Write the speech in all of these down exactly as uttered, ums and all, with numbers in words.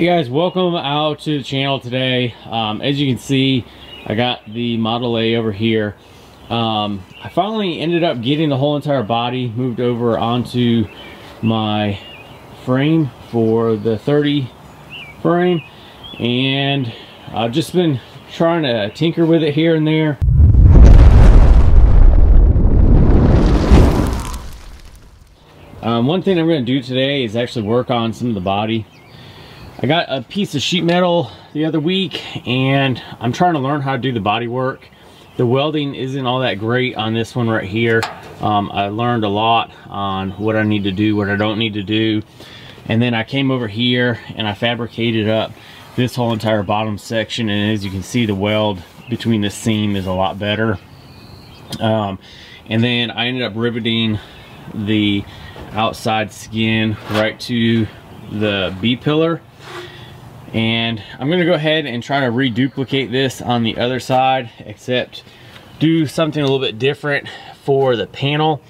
Hey guys, welcome out to the channel today. Um, as you can see, I got the Model A over here. Um, I finally ended up getting the whole entire body moved over onto my frame for the thirty frame, and I've just been trying to tinker with it here and there. Um, one thing I'm going to do today is actually work on some of the body. I got a piece of sheet metal the other week and I'm trying to learn how to do the body work. The welding isn't all that great on this one right here. Um, I learned a lot on what I need to do, what I don't need to do. And then I came over here and I fabricated up this whole entire bottom section. And as you can see, the weld between the seam is a lot better. Um, and then I ended up riveting the outside skin right to the B-pillar. And I'm going to go ahead and try to reduplicate this on the other side, except do something a little bit different for the panel.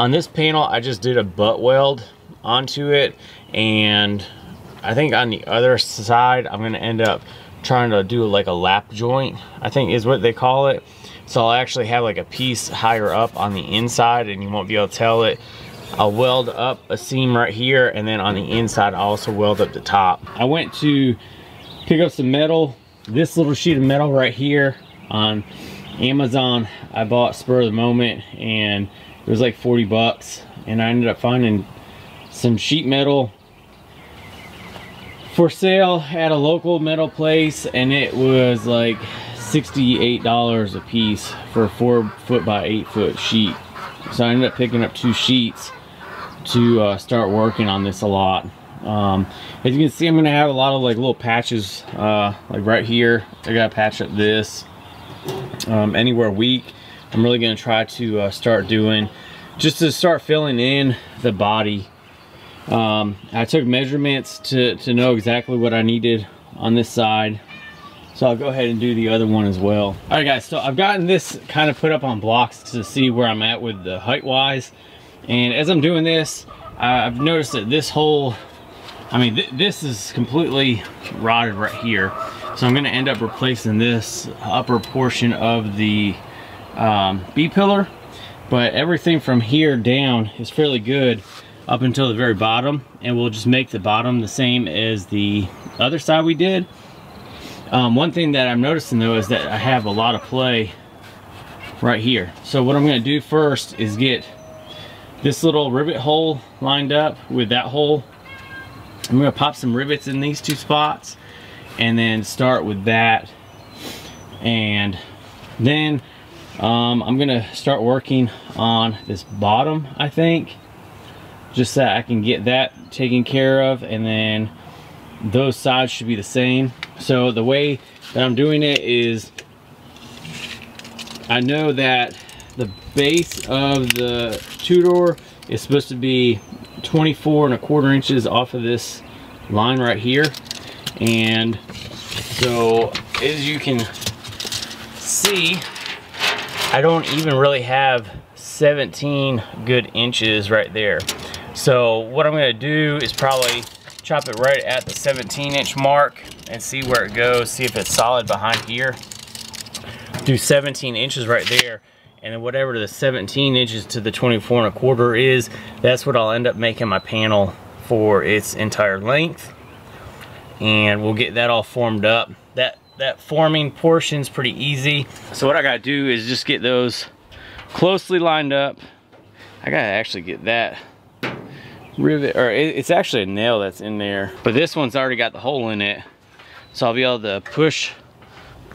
On this panel, I just did a butt weld onto it, and I think on the other side, I'm going to end up trying to do like a lap joint, I think is what they call it. So I'll actually have like a piece higher up on the inside, and you won't be able to tell it. I'll weld up a seam right here, and then on the inside I also weld up the top. I went to pick up some metal. This little sheet of metal right here on Amazon I bought spur of the moment, and it was like forty bucks, and I ended up finding some sheet metal for sale at a local metal place, and it was like sixty-eight dollars a piece for a four foot by eight foot sheet. So I ended up picking up two sheets to uh, start working on this a lot. Um, as you can see, I'm gonna have a lot of like little patches, uh, like right here. I gotta patch up this um, anywhere weak. I'm really gonna try to uh, start doing just to start filling in the body. Um, I took measurements to, to know exactly what I needed on this side. So I'll go ahead and do the other one as well. All right guys, so I've gotten this kind of put up on blocks to see where I'm at with the height wise. And as I'm doing this, I've noticed that this whole, I mean, th this is completely rotted right here. So I'm gonna end up replacing this upper portion of the um, B-pillar, but everything from here down is fairly good up until the very bottom. And we'll just make the bottom the same as the other side we did. Um, one thing that I'm noticing though is that I have a lot of play right here. So what I'm going to do first is get this little rivet hole lined up with that hole. I'm going to pop some rivets in these two spots and then start with that. And then um, I'm going to start working on this bottom, I think, just so I can get that taken care of, and then those sides should be the same. So the way that I'm doing it is, I know that the base of the two-door is supposed to be twenty-four and a quarter inches off of this line right here. And so as you can see, I don't even really have seventeen good inches right there. So what I'm gonna do is probably chop it right at the seventeen inch mark and see where it goes, see if it's solid behind here. Do seventeen inches right there, and then whatever the seventeen inches to the twenty-four and a quarter is, that's what I'll end up making my panel for its entire length. And we'll get that all formed up. That, that forming portion's pretty easy. So what I gotta do is just get those closely lined up. I gotta actually get that rivet, or it's actually a nail that's in there, but this one's already got the hole in it, so I'll be able to push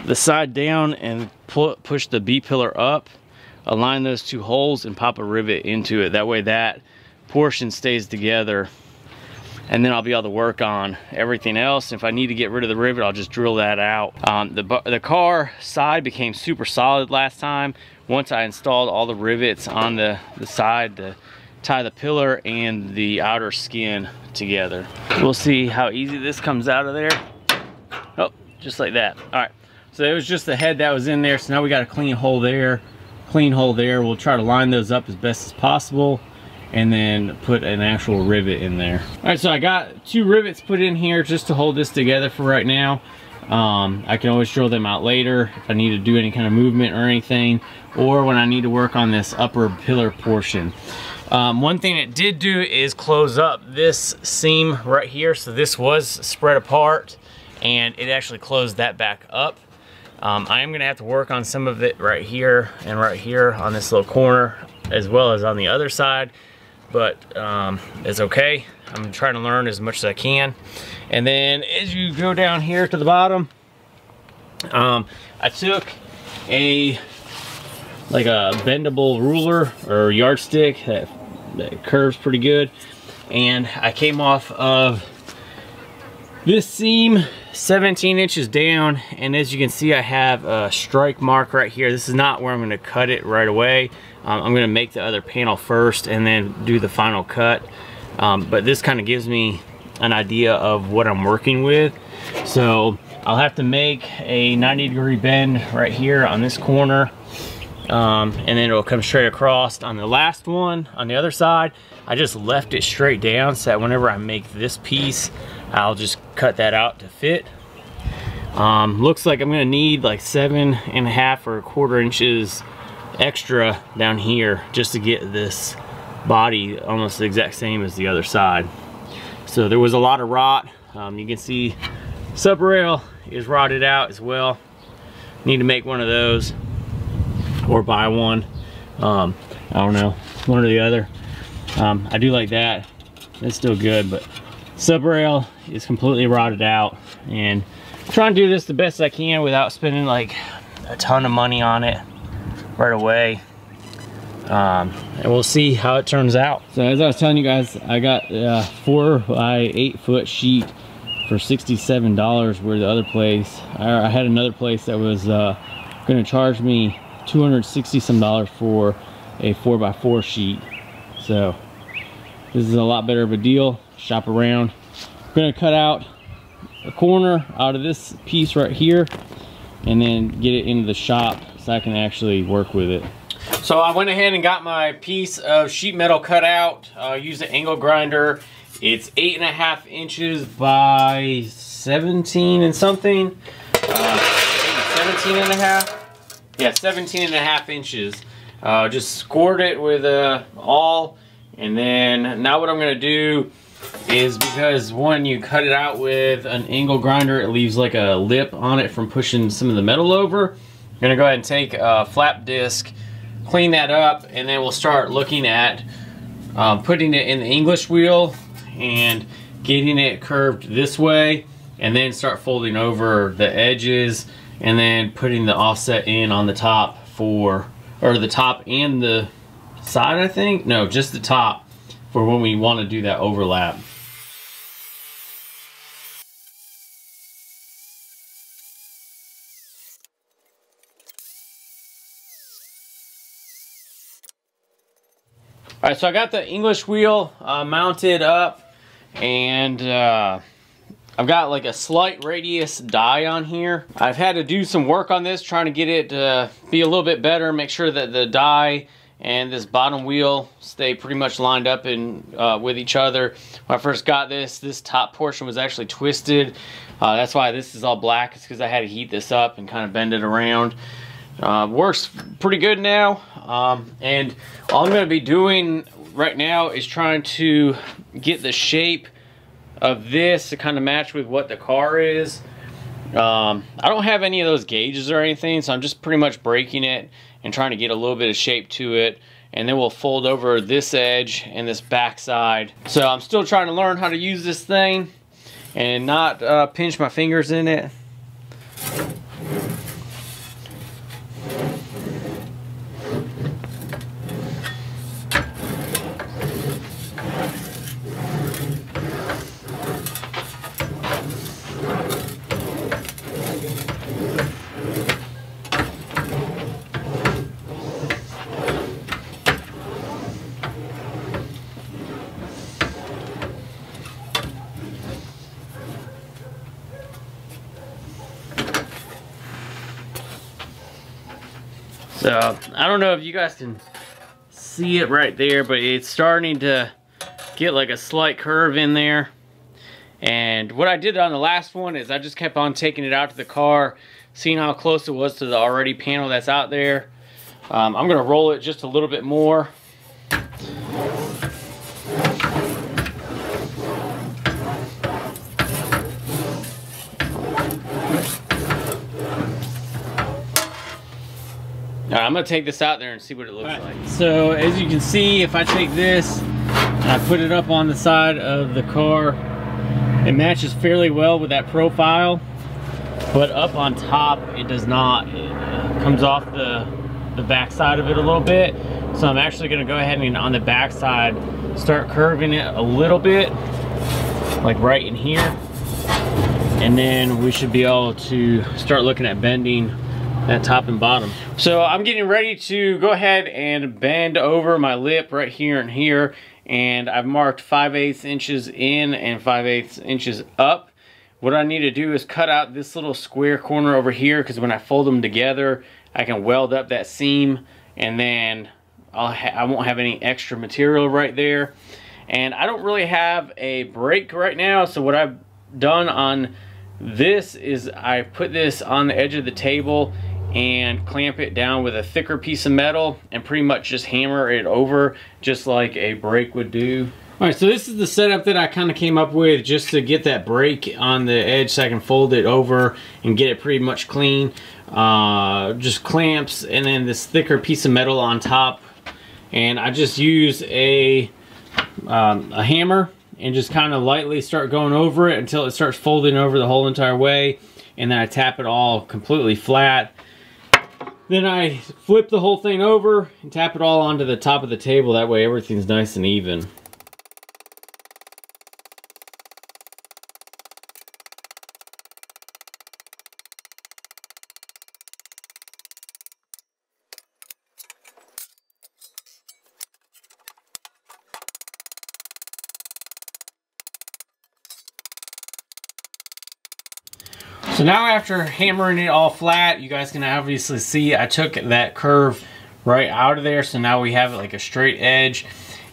the side down and pull, push the B-pillar up, align those two holes and pop a rivet into it. That way that portion stays together, and then I'll be able to work on everything else. If I need to get rid of the rivet, I'll just drill that out. Um, the, the car side became super solid last time. Once I installed all the rivets on the, the side, the tie the pillar and the outer skin together. We'll see how easy this comes out of there. Oh, just like that. All right, so it was just the head that was in there. So now we got a clean hole there, clean hole there. We'll try to line those up as best as possible. and then put an actual rivet in there. All right, so I got two rivets put in here just to hold this together for right now. Um, I can always drill them out later if I need to do any kind of movement or anything, or when I need to work on this upper pillar portion. Um, one thing it did do is close up this seam right here. So this was spread apart and it actually closed that back up. Um, I am gonna have to work on some of it right here and right here on this little corner, as well as on the other side, but um, it's okay. I'm trying to learn as much as I can. And then as you go down here to the bottom, um, I took a like a bendable ruler or yardstick that, that curves pretty good, and I came off of this seam seventeen inches down, and as you can see I have a strike mark right here. This is not where I'm going to cut it right away. um, I'm going to make the other panel first and then do the final cut, um, but this kind of gives me an idea of what I'm working with. So I'll have to make a ninety degree bend right here on this corner, um, and then it'll come straight across. On the last one on the other side, I just left it straight down so that whenever I make this piece, I'll just cut that out to fit. Um, looks like I'm gonna need like seven and a half or a quarter inches extra down here just to get this body almost the exact same as the other side. So there was a lot of rot. Um, you can see sub rail is rotted out as well. Need to make one of those or buy one. Um, I don't know, one or the other. Um, I do like that. It's still good, but subrail is completely rotted out, and I'm trying to do this the best I can without spending like a ton of money on it right away, um, and we'll see how it turns out. So as I was telling you guys, I got a four by eight foot sheet for sixty-seven dollars, where the other place I, I had another place that was uh, gonna charge me two hundred sixty some dollars for a four by four sheet. So this is a lot better of a deal. Shop around. I'm gonna cut out a corner out of this piece right here and then get it into the shop so I can actually work with it. So I went ahead and got my piece of sheet metal cut out. Uh, used an angle grinder. It's eight and a half inches by seventeen and something. Uh, seventeen and a half. Yeah, seventeen and a half inches. Uh, just scored it with a awl, and then now what I'm gonna do is, because when you cut it out with an angle grinder, it leaves like a lip on it from pushing some of the metal over. I'm gonna go ahead and take a flap disc, clean that up, and then we'll start looking at um, putting it in the English wheel and getting it curved this way, and then start folding over the edges and then putting the offset in on the top for, or the top and the side, I think. No, just the top, for when we want to do that overlap. All right, so I got the English wheel uh, mounted up, and uh, I've got like a slight radius die on here. I've had to do some work on this, trying to get it to uh, be a little bit better, make sure that the die and this bottom wheel stay pretty much lined up in, uh, with each other. When I first got this, this top portion was actually twisted. Uh, that's why this is all black. It's because I had to heat this up and kind of bend it around. Uh, works pretty good now. Um, and all I'm gonna be doing right now is trying to get the shape of this to kind of match with what the car is. Um, I don't have any of those gauges or anything, so I'm just pretty much breaking it and trying to get a little bit of shape to it, and then we'll fold over this edge and this back side. So I'm still trying to learn how to use this thing and not uh, pinch my fingers in it. So I don't know if you guys can see it right there, but it's starting to get like a slight curve in there. And what I did on the last one is I just kept on taking it out to the car, seeing how close it was to the already panel that's out there. Um, I'm gonna roll it just a little bit more. All right, I'm gonna take this out there and see what it looks like. So as you can see, if I take this and I put it up on the side of the car, it matches fairly well with that profile, but up on top it does not. It uh, comes off the, the back side of it a little bit. So I'm actually gonna go ahead and on the back side, start curving it a little bit, like right in here. And then we should be able to start looking at bending that top and bottom. So I'm getting ready to go ahead and bend over my lip right here and here, and I've marked five eighths inches in and five eighths inches up. What I need to do is cut out this little square corner over here, because when I fold them together, I can weld up that seam, and then I'll ha I won't have any extra material right there. And I don't really have a break right now, so what I've done on this is I put this on the edge of the table and clamp it down with a thicker piece of metal and pretty much just hammer it over just like a brake would do. All right, so this is the setup that I kind of came up with just to get that brake on the edge so I can fold it over and get it pretty much clean. Uh, just clamps and then this thicker piece of metal on top. And I just use a, um, a hammer and just kind of lightly start going over it until it starts folding over the whole entire way. And then I tap it all completely flat. Then I flip the whole thing over and tap it all onto the top of the table. That way everything's nice and even. So now after hammering it all flat, you guys can obviously see I took that curve right out of there. So now we have it like a straight edge.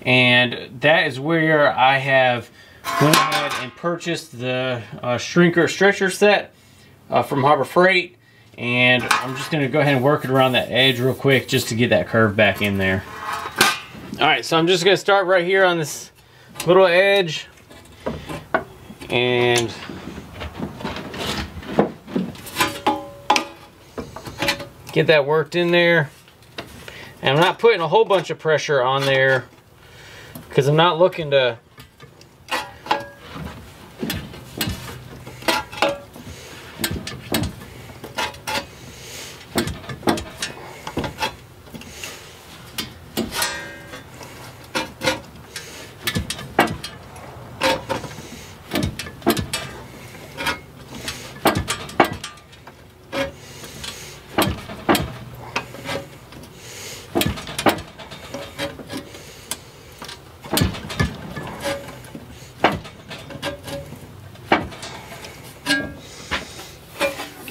And that is where I have went ahead and purchased the uh, shrinker stretcher set uh, from Harbor Freight. And I'm just gonna go ahead and work it around that edge real quick just to get that curve back in there. All right, so I'm just gonna start right here on this little edge. And get that worked in there. And I'm not putting a whole bunch of pressure on there because I'm not looking to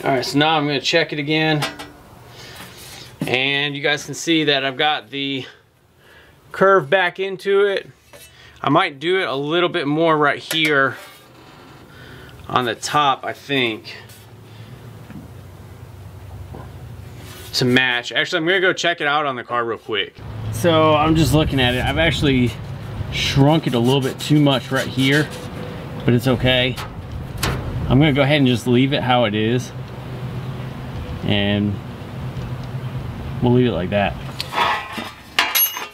All right, so now I'm gonna check it again. And you guys can see that I've got the curve back into it. I might do it a little bit more right here on the top, I think, to match. Actually, I'm gonna go check it out on the car real quick. So I'm just looking at it. I've actually shrunk it a little bit too much right here, but it's okay. I'm gonna go ahead and just leave it how it is. And we'll leave it like that.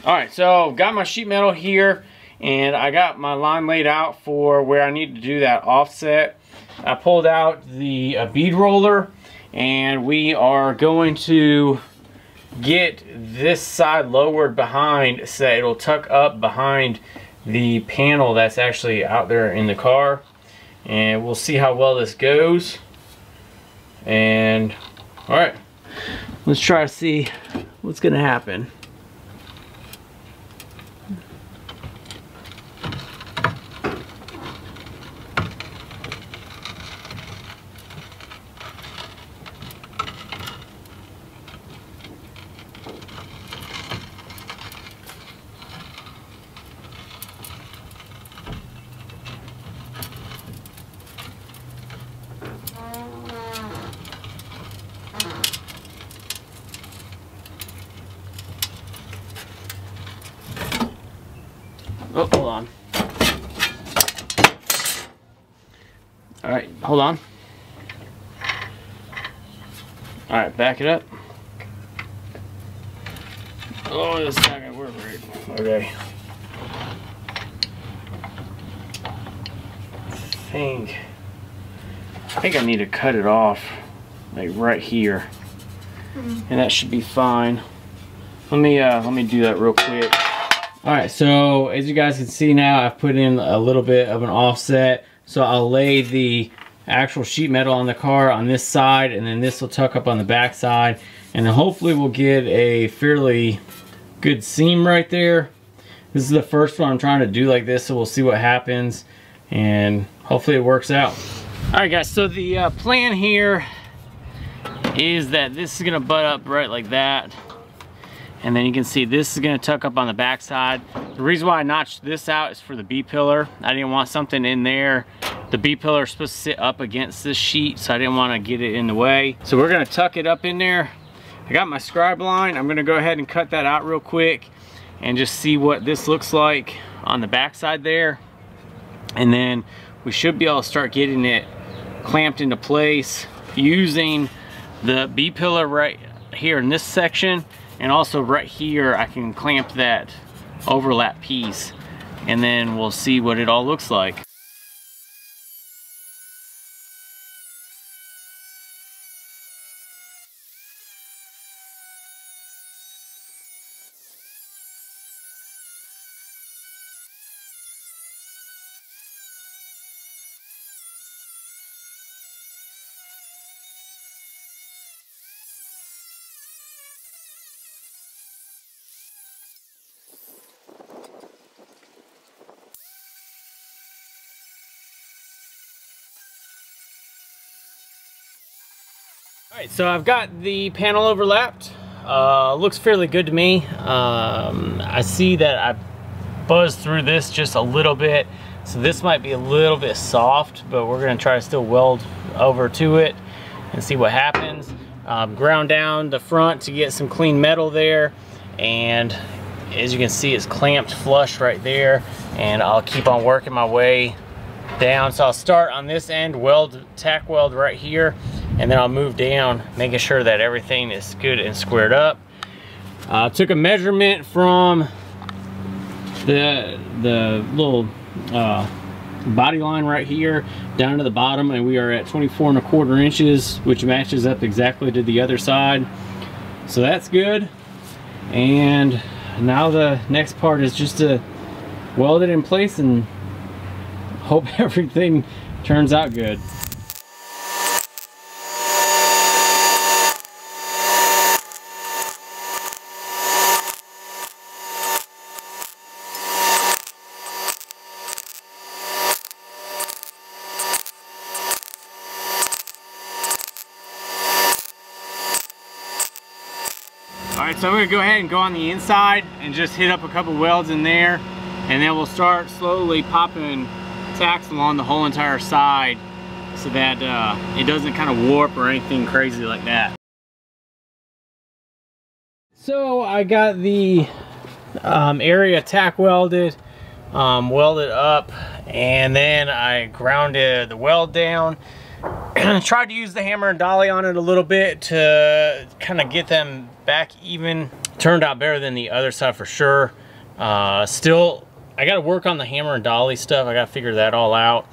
All right, so got my sheet metal here, and I got my line laid out for where I need to do that offset. I pulled out the uh, bead roller, and we are going to get this side lowered behind, so it'll tuck up behind the panel that's actually out there in the car. And we'll see how well this goes. And all right, let's try to see what's gonna happen. Oh, hold on. All right, hold on. All right, back it up. Oh, this is not gonna work right. Okay. I think, I think I need to cut it off, like right here, mm-hmm. and that should be fine. Let me uh, let me do that real quick. All right, so as you guys can see now, I've put in a little bit of an offset. So I'll lay the actual sheet metal on the car on this side, and then this will tuck up on the back side. And then hopefully we'll get a fairly good seam right there. This is the first one I'm trying to do like this, so we'll see what happens and hopefully it works out. All right guys, so the uh, plan here is that this is gonna butt up right like that. And then you can see this is gonna tuck up on the back side. The reason why I notched this out is for the B-pillar. I didn't want something in there. The B-pillar is supposed to sit up against this sheet, so I didn't wanna get it in the way. So we're gonna tuck it up in there. I got my scribe line. I'm gonna go ahead and cut that out real quick and just see what this looks like on the backside there. And then we should be able to start getting it clamped into place using the B-pillar right here in this section. And also right here, I can clamp that overlap piece. And then we'll see what it all looks like. Alright, so I've got the panel overlapped. Uh, looks fairly good to me. Um, I see that I buzzed through this just a little bit, so this might be a little bit soft, but we're going to try to still weld over to it and see what happens. Um, ground down the front to get some clean metal there, and as you can see it's clamped flush right there, and I'll keep on working my way down. So I'll start on this end, weld, tack weld right here, and then I'll move down, making sure that everything is good and squared up. I uh, took a measurement from the, the little uh, body line right here down to the bottom, and we are at twenty-four and a quarter inches, which matches up exactly to the other side. So that's good. And now the next part is just to weld it in place and hope everything turns out good. Alright, so I'm going to go ahead and go on the inside and just hit up a couple welds in there, and then we'll start slowly popping tacks along the whole entire side so that uh, it doesn't kind of warp or anything crazy like that. So I got the um, area tack welded, um, welded up, and then I grounded the weld down. Tried to use the hammer and dolly on it a little bit to kind of get them back even. Turned out better than the other side for sure. Uh, still, I got to work on the hammer and dolly stuff. I got to figure that all out.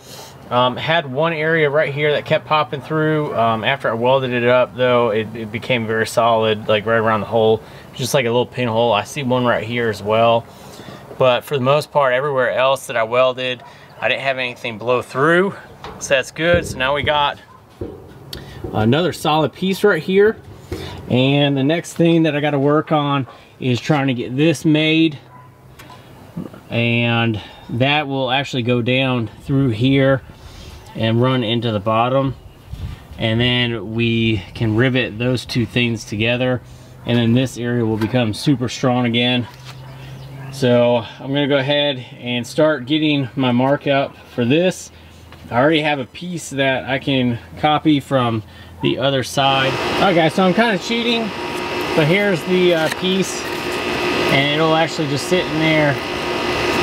Um, had one area right here that kept popping through. Um, after I welded it up though, it, it became very solid, like right around the hole, just like a little pinhole. I see one right here as well. But for the most part, everywhere else that I welded, I didn't have anything blow through, so that's good. So now we got another solid piece right here, and the next thing that I got to work on is trying to get this made, and that will actually go down through here and run into the bottom, and then we can rivet those two things together, and then this area will become super strong again. So I'm gonna go ahead and start getting my mark up for this. I already have a piece that I can copy from the other side. All right guys, so I'm kind of cheating, but here's the uh, piece, and it'll actually just sit in there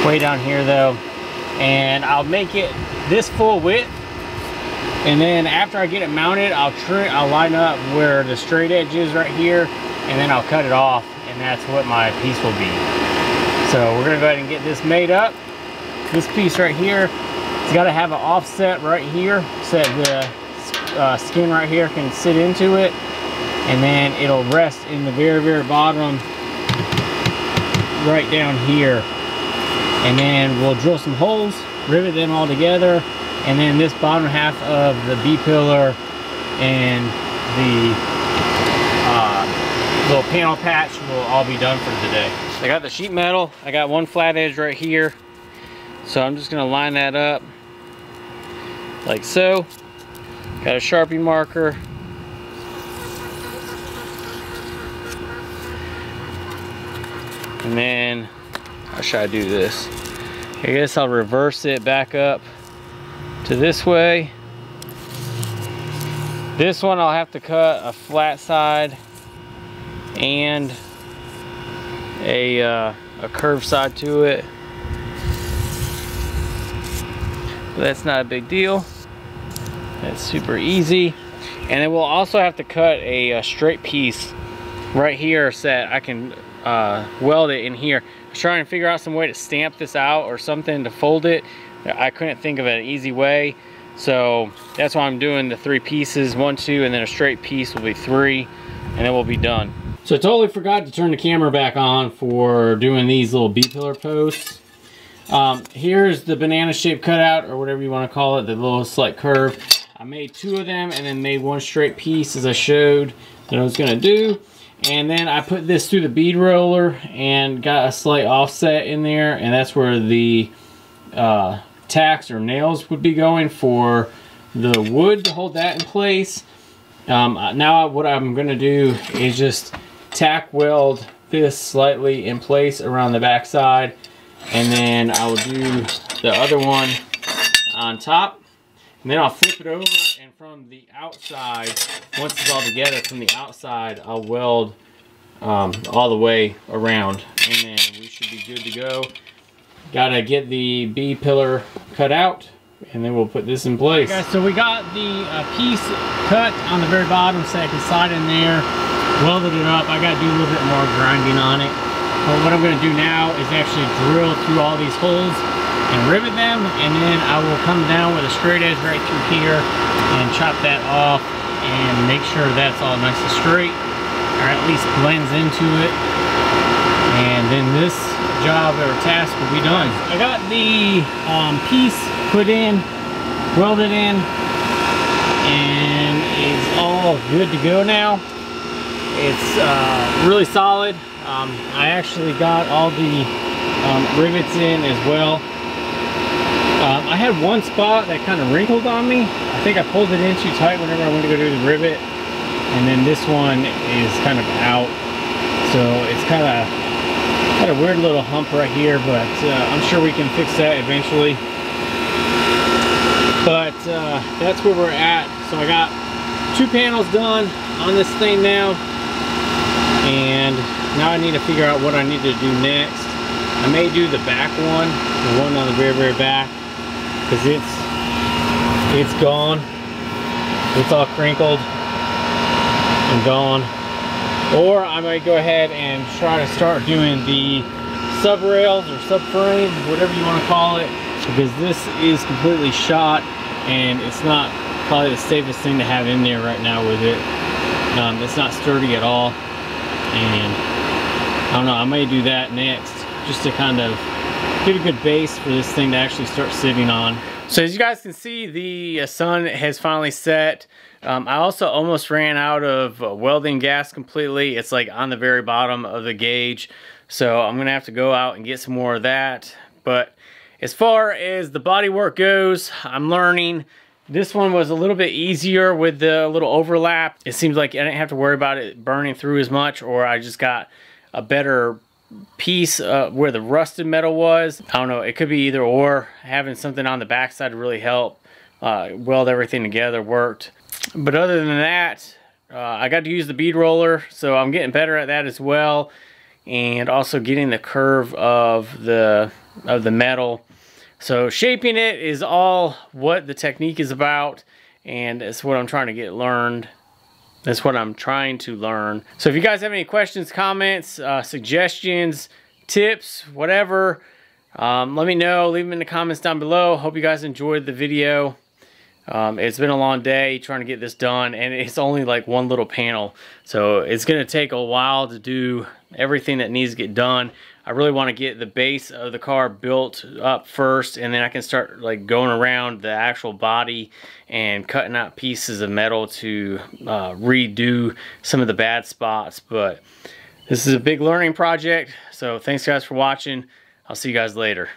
way down here though, and I'll make it this full width, and then after I get it mounted, I'll trim, I'll line up where the straight edge is right here, and then I'll cut it off, and that's what my piece will be. So we're gonna go ahead and get this made up. This piece right here, it's got to have an offset right here so that the uh, skin right here can sit into it, and then it'll rest in the very very bottom right down here, and then we'll drill some holes, rivet them all together, and then this bottom half of the B-pillar and the uh, little panel patch will all be done for today. I got the sheet metal, I got one flat edge right here, so I'm just going to line that up like so. Got a Sharpie marker. And then, how should I do this? I guess I'll reverse it back up to this way. This one I'll have to cut a flat side and a, uh, a curved side to it. But that's not a big deal. That's super easy. And then we'll also have to cut a, a straight piece right here so that I can uh, weld it in here. I was trying to figure out some way to stamp this out or something to fold it. I couldn't think of an easy way. So that's why I'm doing the three pieces, one, two, and then a straight piece will be three, and then we'll be done. So I totally forgot to turn the camera back on for doing these little B-pillar posts. Um, here's the banana shape cutout, or whatever you want to call it, the little slight curve. I made two of them and then made one straight piece as I showed that I was going to do. And then I put this through the bead roller and got a slight offset in there, and that's where the uh, tacks or nails would be going for the wood to hold that in place. Um, now what I'm going to do is just tack weld this slightly in place around the back side, and then I will do the other one on top. And then I'll flip it over, and from the outside, once it's all together, from the outside, I'll weld um, all the way around. And then we should be good to go. Gotta get the B-pillar cut out, and then we'll put this in place. Okay, so we got the uh, piece cut on the very bottom so I can slide in there, welded it up. I gotta do a little bit more grinding on it. But what I'm gonna do now is actually drill through all these holes and rivet them, and then I will come down with a straight edge right through here and chop that off and make sure that's all nice and straight, or at least blends into it, and then this job or task will be done. I got the um, piece put in, welded in, and it's all good to go now. It's uh, really solid. um, I actually got all the um, rivets in as well. Um, I had one spot that kind of wrinkled on me. I think I pulled it in too tight whenever I went to go do the rivet. And then this one is kind of out. So it's kind of got a weird little hump right here, but uh, I'm sure we can fix that eventually. But uh, that's where we're at. So I got two panels done on this thing now. And now I need to figure out what I need to do next. I may do the back one, the one on the very, very back, because it's it's gone, it's all crinkled and gone. Or I might go ahead and try to start doing the sub rails or sub frames, whatever you want to call it, because this is completely shot and it's not probably the safest thing to have in there right now with it. Um, it's not sturdy at all, and I don't know, I may do that next just to kind of get a good base for this thing to actually start sitting on. So as you guys can see, the sun has finally set. Um, I also almost ran out of welding gas completely. It's like on the very bottom of the gauge. So I'm gonna have to go out and get some more of that. But as far as the body work goes, I'm learning. This one was a little bit easier with the little overlap. It seems like I didn't have to worry about it burning through as much, or I just got a better piece uh, where the rusted metal was. I don't know, it could be either or. Having something on the backside really helped uh, weld everything together, worked. But other than that, uh, I got to use the bead roller, so I'm getting better at that as well. and also getting the curve of the of the metal. So shaping it is all what the technique is about, and it's what I'm trying to get learned. That's what I'm trying to learn. So if you guys have any questions, comments, uh, suggestions, tips, whatever, um, let me know. Leave them in the comments down below. Hope you guys enjoyed the video. Um, it's been a long day trying to get this done, and it's only like one little panel. So it's going to take a while to do everything that needs to get done. I really want to get the base of the car built up first, and then I can start like going around the actual body and cutting out pieces of metal to uh, redo some of the bad spots. But this is a big learning project. So thanks guys for watching. I'll see you guys later.